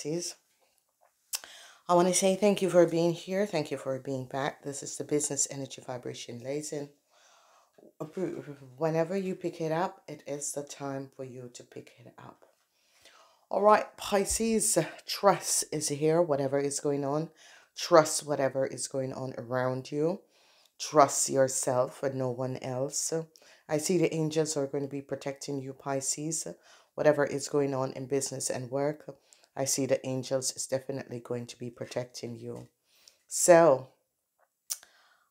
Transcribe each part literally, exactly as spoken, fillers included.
Pisces. I want to say thank you for being here. Thank you for being back. This is the Business Energy Vibration Lesson. Whenever you pick it up, it is the time for you to pick it up. All right, Pisces, trust is here. Whatever is going on, trust whatever is going on around you. Trust yourself and no one else. I see the angels are going to be protecting you, Pisces. Whatever is going on in business and work, I see the angels is definitely going to be protecting you. So,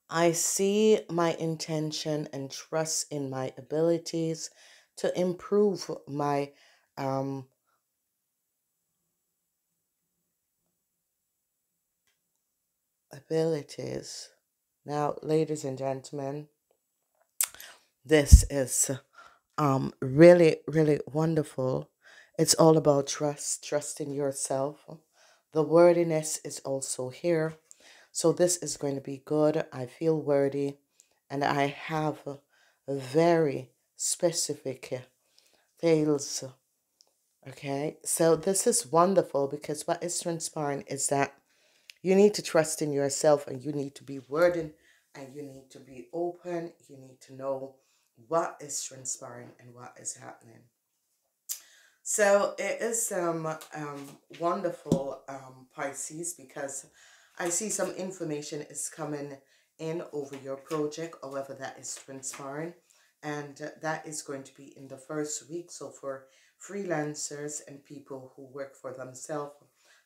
I see my intention and trust in my abilities to improve my um. abilities. Now, ladies and gentlemen, this is um really, really wonderful. It's all about trust, trusting yourself. The worthiness is also here. So this is going to be good. I feel worthy and I have very specific tales. Okay, so this is wonderful because what is transpiring is that you need to trust in yourself and you need to be worthy and you need to be open. You need to know what is transpiring and what is happening. So it is um, um, wonderful, um, Pisces, because I see some information is coming in over your project, however that is transpiring. And that is going to be in the first week. So for freelancers and people who work for themselves,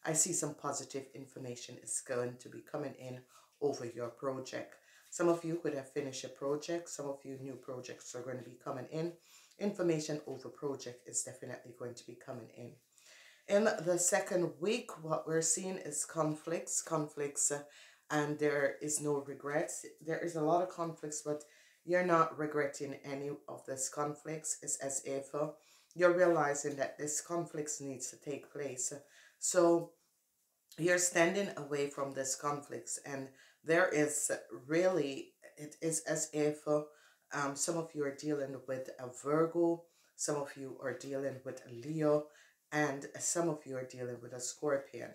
I see some positive information is going to be coming in over your project. Some of you could have finished a project. Some of you new projects are going to be coming in. Information over project is definitely going to be coming in. In the second week, what we're seeing is conflicts, conflicts, uh, and there is no regrets. There is a lot of conflicts, but you're not regretting any of these conflicts. It's as if uh, you're realizing that this conflicts needs to take place. So you're standing away from this conflicts, and there is really, it is as if uh, um, some of you are dealing with a Virgo, some of you are dealing with a Leo, and some of you are dealing with a Scorpio.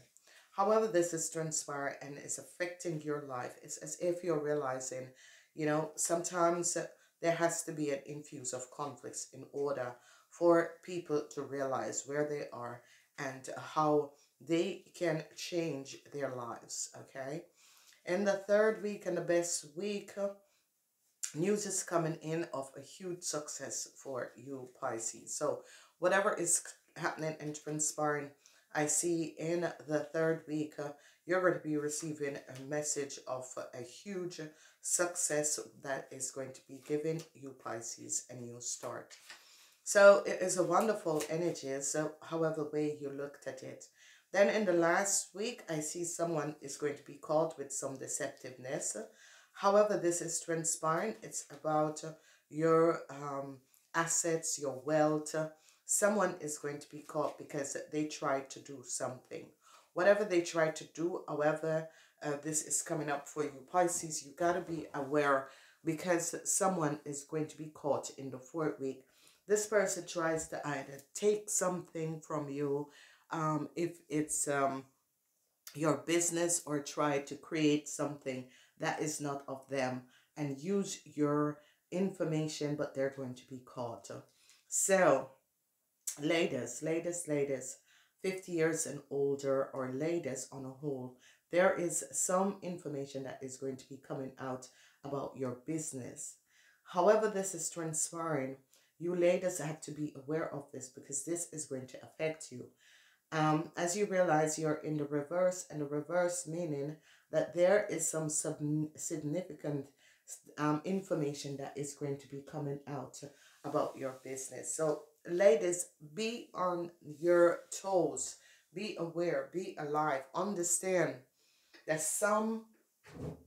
However, this is transpiring and it's affecting your life. It's as if you're realizing, you know, sometimes there has to be an infuse of conflicts in order for people to realize where they are and how they can change their lives, okay? In the third week and the best week, news is coming in of a huge success for you, Pisces. So whatever is happening and transpiring, I see in the third week, uh, you're going to be receiving a message of a huge success that is going to be given you, Pisces, a new start. So it is a wonderful energy, so however way you looked at it. Then in the last week, I see someone is going to be caught with some deceptiveness. However this is transpiring, it's about your um, assets, your wealth. Someone is going to be caught because they tried to do something. Whatever they tried to do, however, uh, this is coming up for you, Pisces. You got to be aware because someone is going to be caught in the fourth week. This person tries to either take something from you, um, if it's um, your business, or try to create something that is not of them and use your information, but they're going to be caught. So, ladies, ladies, ladies, fifty years and older, or ladies on a whole, there is some information that is going to be coming out about your business. However this is transpiring, you ladies have to be aware of this because this is going to affect you. Um, as you realize, you're in the reverse, and the reverse meaning that there is some sub significant um, information that is going to be coming out about your business. So ladies, be on your toes, be aware, be alive, understand that some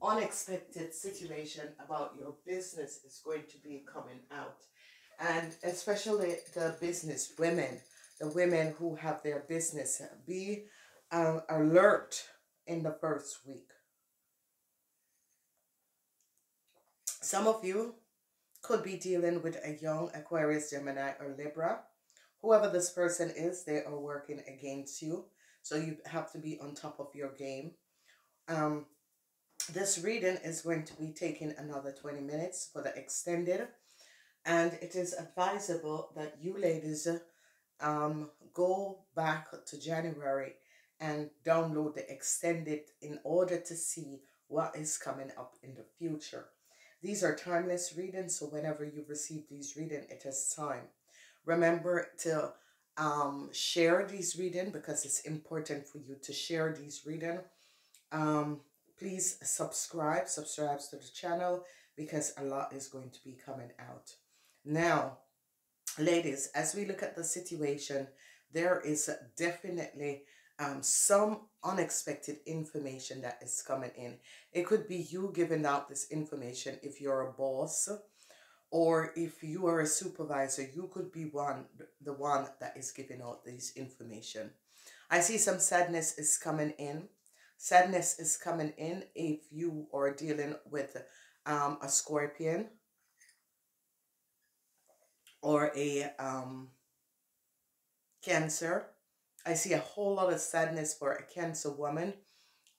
unexpected situation about your business is going to be coming out. And especially the business women, the women who have their business, be uh, alert in the first week. Some of you could be dealing with a young Aquarius, Gemini, or Libra. Whoever this person is, they are working against you. So you have to be on top of your game. Um, this reading is going to be taking another twenty minutes for the extended. And it is advisable that you ladies um, go back to January and download the extended in order to see what is coming up in the future. These are timeless readings, so whenever you receive these readings, it is time. Remember to um, share these readings because it's important for you to share these readings. Um, please subscribe, subscribe to the channel because a lot is going to be coming out. Now, ladies, as we look at the situation, there is definitely um, some unexpected information that is coming in. It could be you giving out this information if you're a boss, or if you are a supervisor, you could be one, the one that is giving out this information. I see some sadness is coming in. Sadness is coming in if you are dealing with um, a Scorpion or a um, Cancer. I see a whole lot of sadness for a Cancer woman.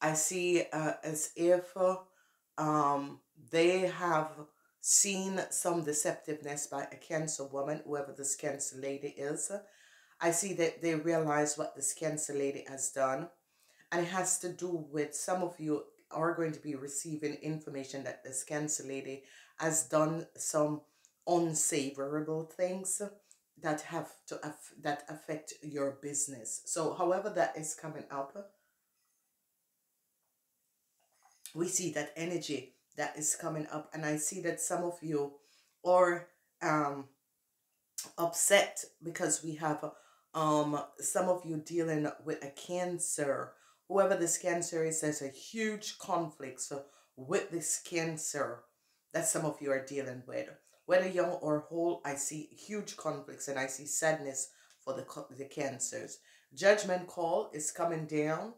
I see uh, as if um, they have seen some deceptiveness by a Cancer woman, whoever this Cancer lady is. I see that they realize what this Cancer lady has done. And it has to do with some of you are going to be receiving information that this Cancer lady has done some unsavourable things that have to that affect your business. So however that is coming up, we see that energy that is coming up, and I see that some of you are um upset because we have um some of you dealing with a Cancer. Whoever this Cancer is, there's a huge conflict so with this Cancer that some of you are dealing with. Whether young or whole, I see huge conflicts and I see sadness for the, the Cancers. Judgment call is coming down,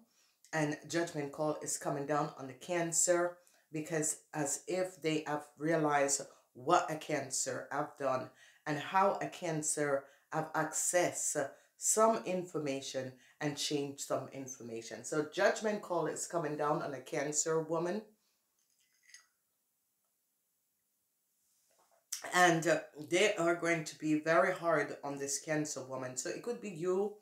and judgment call is coming down on the Cancer because as if they have realized what a Cancer have done and how a Cancer have accessed some information and changed some information. So judgment call is coming down on a Cancer woman. And uh, they are going to be very hard on this Cancer woman. So it could be you.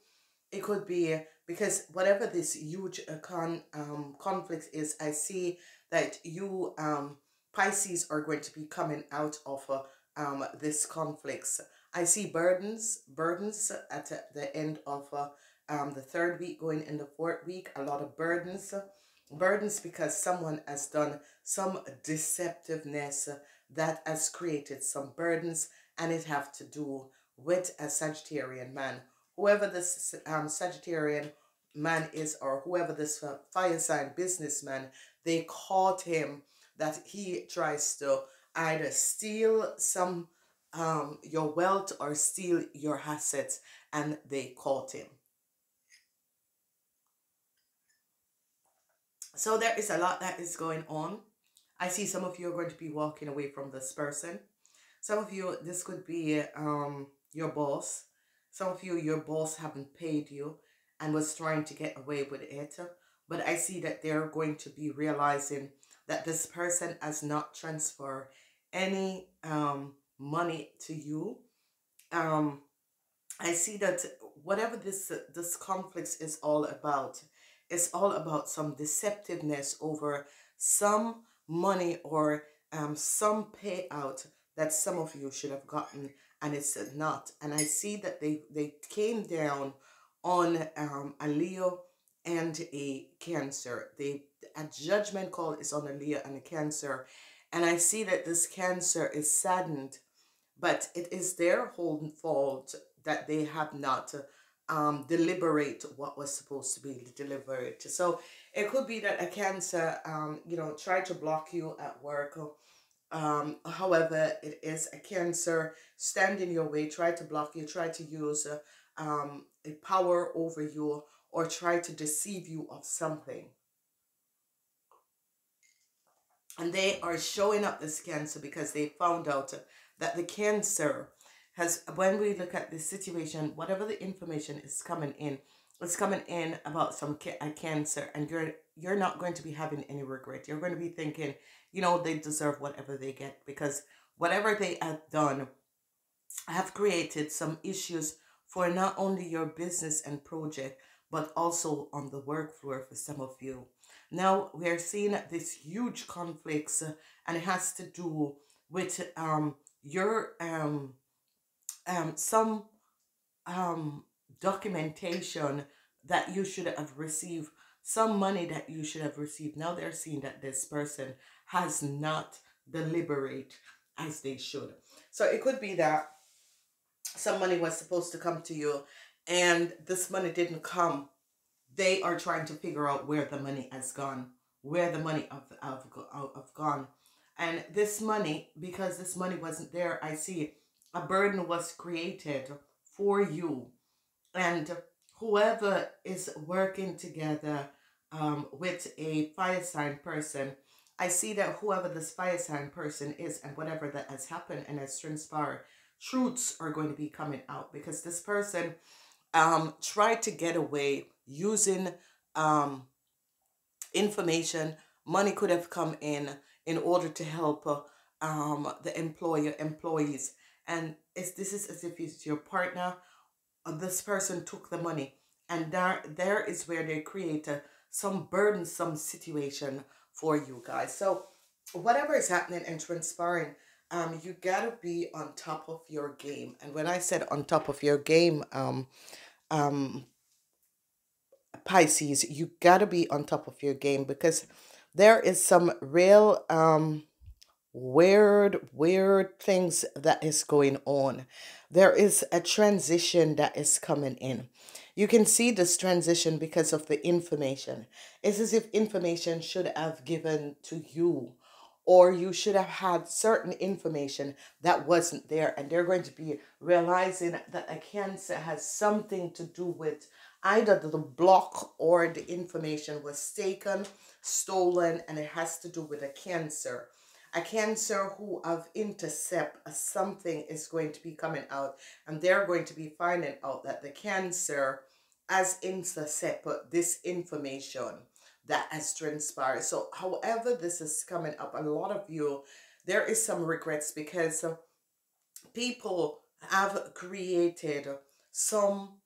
It could be, because whatever this huge uh, con, um, conflict is, I see that you um, Pisces are going to be coming out of uh, um, this conflicts. I see burdens, burdens at uh, the end of uh, um, the third week going in the fourth week. A lot of burdens. Burdens because someone has done some deceptiveness that has created some burdens, and it have to do with a Sagittarian man. Whoever this um, Sagittarian man is, or whoever this uh, fire sign businessman, they caught him that he tries to either steal some um, your wealth or steal your assets, and they caught him. So there is a lot that is going on. I see some of you are going to be walking away from this person. Some of you, this could be um, your boss. Some of you, your boss haven't paid you and was trying to get away with it. But I see that they're going to be realizing that this person has not transferred any um, money to you. Um, I see that whatever this, this conflict is all about, it's all about some deceptiveness over some money or um, some payout that some of you should have gotten, and it's not. And I see that they, they came down on um, a Leo and a Cancer. They, a judgment call is on a Leo and a Cancer. And I see that this Cancer is saddened, but it is their own fault that they have not um, deliberate what was supposed to be delivered. So it could be that a Cancer, um, you know, tried to block you at work. Um, however, it is a Cancer stand in your way, try to block you, try to use uh, um, a power over you, or try to deceive you of something. And they are showing up this Cancer because they found out that the Cancer has, when we look at this situation, whatever the information is coming in, what's coming in about some Cancer, and you're you're not going to be having any regret. You're going to be thinking, you know, they deserve whatever they get, because whatever they have done have created some issues for not only your business and project, but also on the work floor for some of you. Now, we are seeing this huge conflicts, uh, and it has to do with um your um um some um documentation that you should have received, some money that you should have received. Now they're seeing that this person has not deliberate as they should. So it could be that some money was supposed to come to you and this money didn't come. They are trying to figure out where the money has gone, where the money of of, of gone. And this money, because this money wasn't there, I see a burden was created for you. And whoever is working together um, with a fire sign person, I see that whoever this fire sign person is and whatever that has happened and has transpired, truths are going to be coming out, because this person um, tried to get away using um, information. Money could have come in in order to help uh, um, the employer, employees. And it's, this is as if it's your partner. This person took the money, and there there is where they create a, some burdensome situation for you guys. So whatever is happening and transpiring, um you gotta be on top of your game. And when I said on top of your game, um um Pisces, you gotta be on top of your game, because there is some real um weird weird things that is going on. There is a transition that is coming in. You can see this transition because of the information. It's as if information should have given to you, or you should have had certain information that wasn't there, and they're going to be realizing that a Cancer has something to do with either the block or the information was taken, stolen, and it has to do with a Cancer. A Cancer who have intercept something is going to be coming out, and they're going to be finding out that the Cancer has intercept this information that has transpired. So however this is coming up, a lot of you, there is some regrets, because people have created some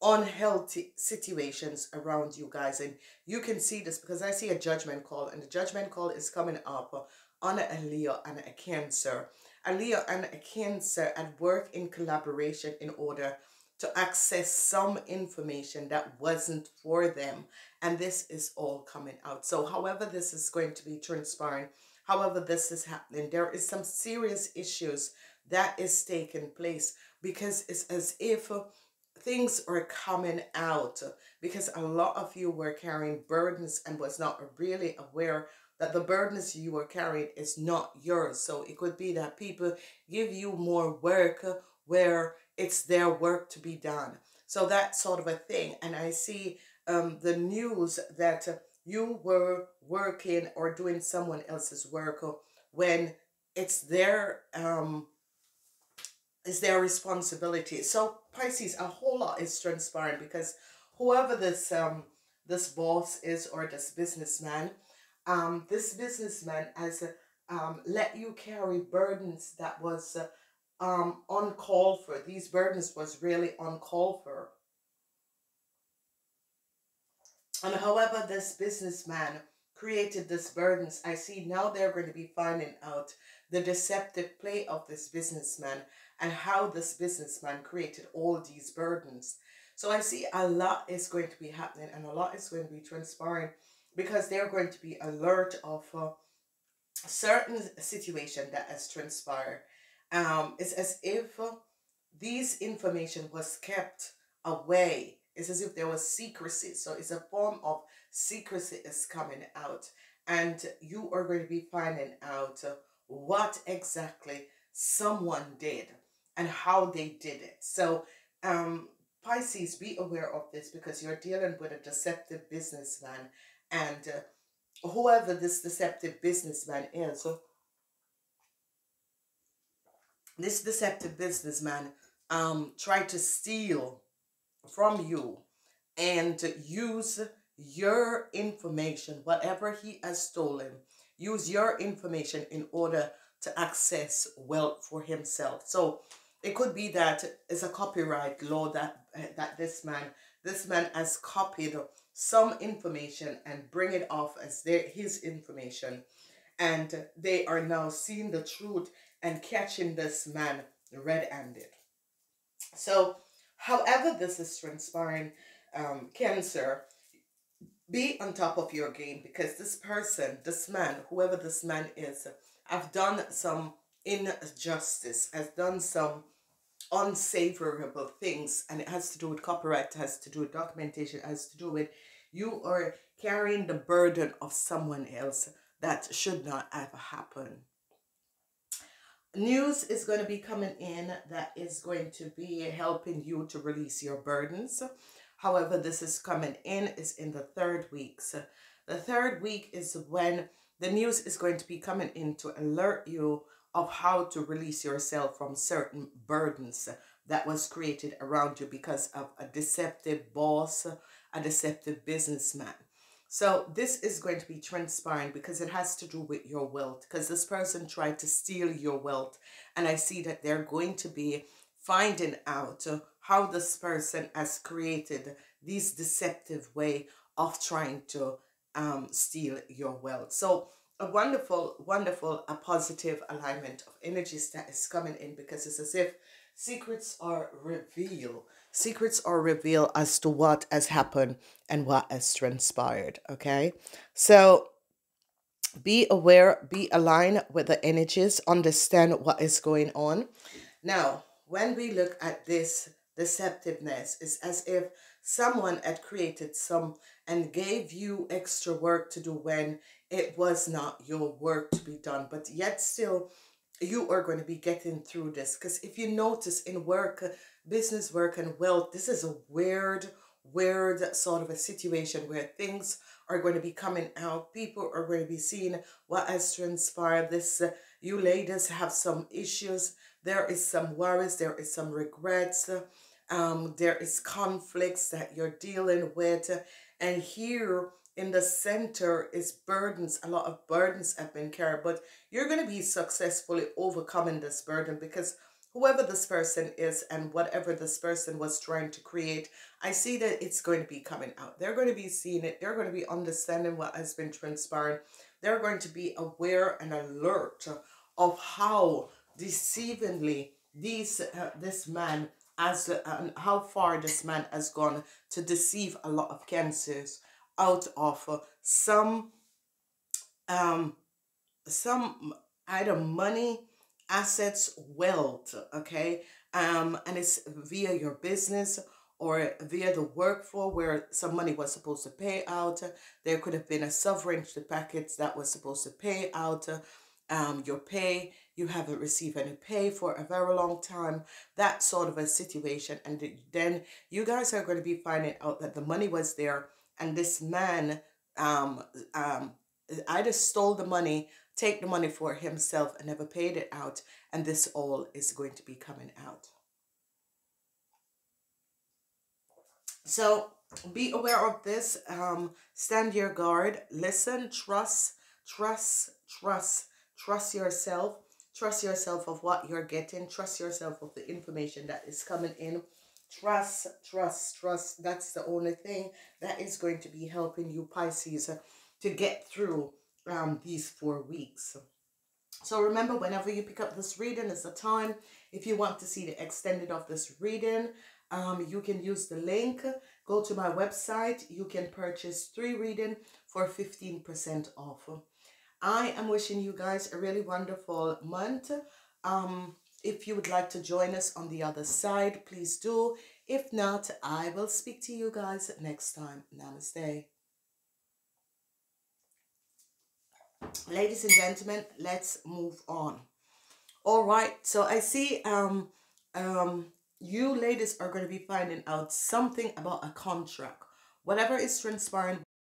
unhealthy situations around you guys. And you can see this because I see a judgment call, and the judgment call is coming up on a Leo and a Cancer. A Leo and a Cancer at work in collaboration in order to access some information that wasn't for them, and this is all coming out. So however this is going to be transpiring, however this is happening, there is some serious issues that is taking place, because it's as if things are coming out, because a lot of you were carrying burdens and was not really aware that the burdens you are carrying is not yours. So it could be that people give you more work where it's their work to be done. So that sort of a thing. And I see um, the news that you were working or doing someone else's work when it's their, um, it's their responsibility. So Pisces, a whole lot is transpiring, because whoever this, um, this boss is or this businessman, Um, this businessman has um, let you carry burdens that was uh, um, uncalled for. These burdens was really uncalled for. And however this businessman created this burdens, I see now they're going to be finding out the deceptive play of this businessman and how this businessman created all these burdens. So I see a lot is going to be happening, and a lot is going to be transpiring, because they're going to be alert of a certain situation that has transpired. Um, it's as if this information was kept away. It's as if there was secrecy. So it's a form of secrecy is coming out. And you are going to be finding out what exactly someone did and how they did it. So um, Pisces, be aware of this, because you're dealing with a deceptive businessman. And uh, whoever this deceptive businessman is, so this deceptive businessman um, tried to steal from you and use your information, whatever he has stolen, use your information in order to access wealth for himself. So it could be that it's a copyright law that uh, that this man this man has copied some information and bring it off as their his information, and they are now seeing the truth and catching this man red-handed. So however this is transpiring, um, Cancer, be on top of your game, because this person, this man, whoever this man is, have done some injustice, has done some unsavorable things, and it has to do with copyright, it has to do with documentation, it has to do with you are carrying the burden of someone else that should not ever happen. News is going to be coming in that is going to be helping you to release your burdens. However, this is coming in is in the third week. So the third week is when the news is going to be coming in to alert you of how to release yourself from certain burdens that was created around you because of a deceptive boss, a deceptive businessman. So this is going to be transpiring because it has to do with your wealth, because this person tried to steal your wealth, and I see that they're going to be finding out how this person has created this deceptive way of trying to um, steal your wealth. So a wonderful, wonderful, a positive alignment of energies that is coming in, because it's as if secrets are revealed. Secrets are revealed as to what has happened and what has transpired, okay? So be aware, be aligned with the energies, understand what is going on. Now, when we look at this deceptiveness, it's as if someone had created some and gave you extra work to do when it was not your work to be done, but yet still, you are going to be getting through this, because if you notice in work, business work and wealth, this is a weird, weird sort of a situation where things are going to be coming out. People are going to be seeing what has transpired. This, uh, you ladies have some issues. There is some worries. There is some regrets. Um, there is conflicts that you're dealing with. And here in the center is burdens. A lot of burdens have been carried, but you're going to be successfully overcoming this burden, because whoever this person is and whatever this person was trying to create, I see that it's going to be coming out. They're going to be seeing it. They're going to be understanding what has been transpiring. They're going to be aware and alert of how deceivingly these, uh, this man has, uh, and how far this man has gone to deceive a lot of Cancers out of uh, some, um, some either money, assets, wealth, okay, um, and it's via your business or via the workflow where some money was supposed to pay out. There could have been a sovereignty package that was supposed to pay out um, your pay. You haven't received any pay for a very long time, that sort of a situation. And then you guys are going to be finding out that the money was there, and this man um, um, either stole the money, take the money for himself, and never paid it out. And this all is going to be coming out. So be aware of this. Um, stand your guard. Listen, trust, trust, trust, trust yourself. Trust yourself of what you're getting. Trust yourself of the information that is coming in. Trust, trust, trust. That's the only thing that is going to be helping you, Pisces, to get through Um, these four weeks. So remember, whenever you pick up this reading, it's a time. If you want to see the extended of this reading, um, you can use the link. Go to my website. You can purchase three reading for fifteen percent off. I am wishing you guys a really wonderful month. Um, if you would like to join us on the other side, please do. If not, I will speak to you guys next time. Namaste. Ladies and gentlemen, let's move on. All right, so I see um, um, you ladies are going to be finding out something about a contract. Whatever is transpiring.